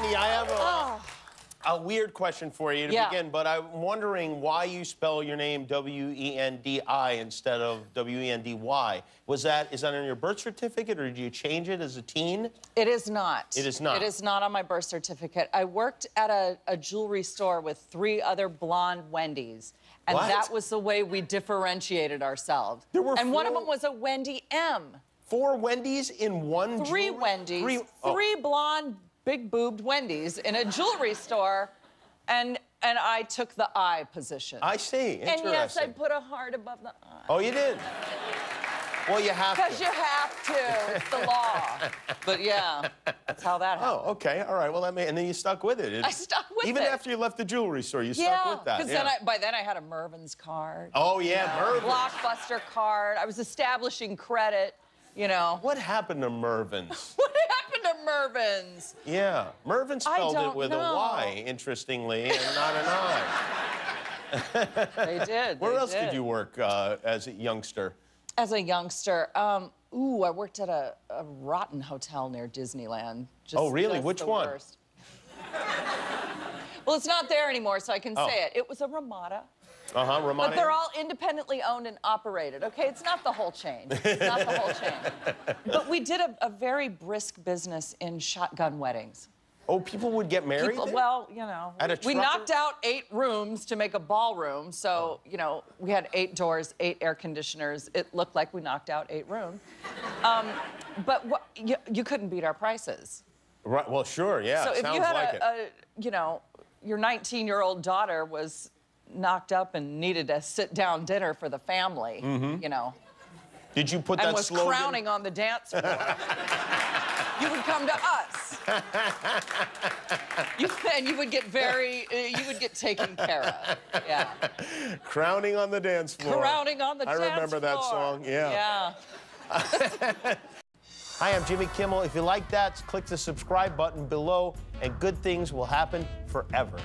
Wendy, I have a weird question for you to begin, but I'm wondering why you spell your name W-E-N-D-I instead of W-E-N-D-Y. Is that on your birth certificate, or did you change it as a teen? It is not. It is not. It is not on my birth certificate. I worked at a jewelry store with 3 other blonde Wendys, and that was the way we differentiated ourselves. There were and 4... one of them was a Wendy M. 4 Wendys in one jewelry? 3 Wendys. 3 blonde, big-boobed Wendy's in a jewelry store, and I took the I position. I see. Interesting. And yes, I put a heart above the I. Oh, you did? Well, you have to. Because you have to. It's the law. But yeah, that's how that happened. Oh, okay. All right. Well, I mean, and then you stuck with it. I stuck with it. Even after you left the jewelry store, you stuck with that. Because then by then I had a Mervyn's card. Oh, yeah, Mervyn's. Blockbuster card. I was establishing credit, you know. What happened to Mervyn's? Mervyn's. Yeah. Mervyn spelled it with a Y, interestingly, and not an I. They did. Where else did you work as a youngster? As a youngster? Ooh, I worked at a rotten hotel near Disneyland. Just, oh, really? Which one? Worst. Well, it's not there anymore, so I can say it. It was a Ramada. Uh-huh, Ramada. But they're all independently owned and operated, okay? It's not the whole chain. It's not the whole chain. But we did a very brisk business in shotgun weddings. Oh, people would get married? Well, you know. We knocked out 8 rooms to make a ballroom, so, you know, we had 8 doors, 8 air conditioners. It looked like we knocked out 8 rooms. But you couldn't beat our prices. Right, well, sure, yeah, so sounds like it. So if you had a, you know, your 19-year-old daughter was knocked up and needed a sit-down dinner for the family, you know. Did you put that slogan? And was crowning on the dance floor. You would come to us. And you would get you would get taken care of, yeah. Crowning on the dance floor. Crowning on the dance floor. I remember that song, yeah. Yeah. Hi, I'm Jimmy Kimmel. If you like that, click the subscribe button below, and good things will happen forever.